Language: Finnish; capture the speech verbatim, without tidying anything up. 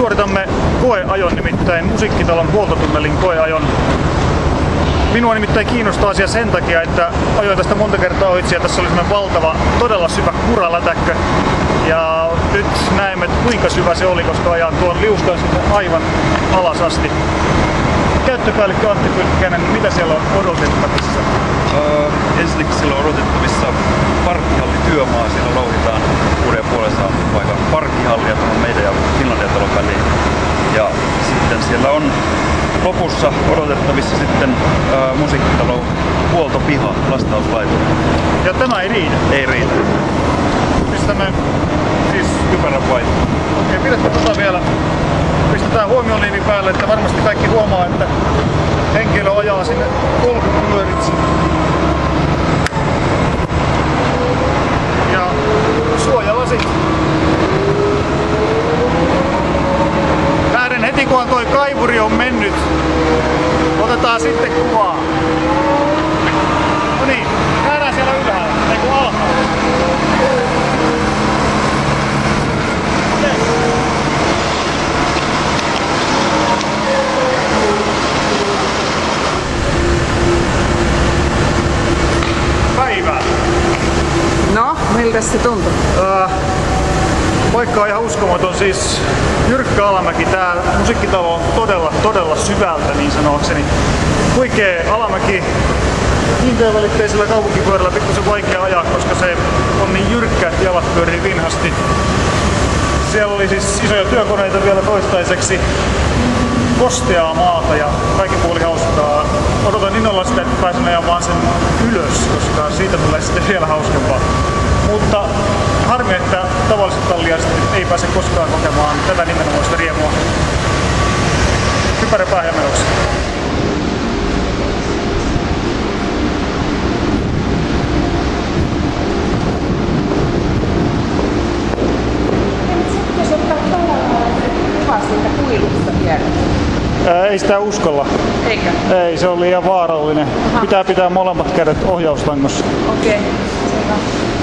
Suoritamme koeajon, nimittäin Musiikkitalon huoltotunnelin koeajon. Minua nimittäin kiinnostaa asia sen takia, että ajoin tästä monta kertaa ohitse ja tässä oli valtava, todella syvä kuralätäkkö. Ja nyt näemme, kuinka syvä se oli, koska ajan tuon liuskan sitten aivan alas asti. Käyttöpäällikkö Antti Pylkkänen, mitä siellä on odotettavissa? Öö, ensinnäkin siellä on odotettavissa parkkihallityömaa. Siellä louhitaan kuuden puolessa paikan parkkihallia tuohon meidän ja Finlandia talon väliin. Ja sitten siellä on lopussa odotettavissa sitten öö, musiikkitalon huoltopiha lastauslaitoon. Ja tämä ei riitä? Ei riitä. Pistämme siis kypärän vaihtoon. Ei pidetä tota vielä. Pistetään huomioliivin päälle, että varmasti kaikki huomaa, että henkilö ajaa sinne polkupyöritse. Ja suojalasit. Lähden heti, kun toi kaivuri on mennyt. Otetaan sitten kuvaa. No niin, käydään siellä ylhäällä, ei kun alhaalla. No, miltä se tuntuu? Äh, paikka on ihan uskomaton, siis jyrkkä alamäki. Tää musiikkitalo on todella, todella syvältä niin sanoakseni. Huikea alamäki, kiinteävälitteisellä kaupunkipyörällä pikkusen vaikea ajaa, koska se on niin jyrkkä, että jalat pyörii vinhasti. Siellä oli siis isoja työkoneita vielä toistaiseksi, kosteaa maata ja kaikki puoli hauskaa. Odotan innolla sitä, että pääsen ajan vaan sen ylös, koska siitä tulee sitten vielä hauskempaa. Mutta harmi, että tavalliset talliaiset ei pääse koskaan kokemaan tätä nimenomaista riemua. Kypärä päähän menoksi. Ei sitä uskalla. Eikä? Ei, se on liian vaarallinen. Aha. Pitää pitää molemmat kädet ohjauslangossa. Okei, okay.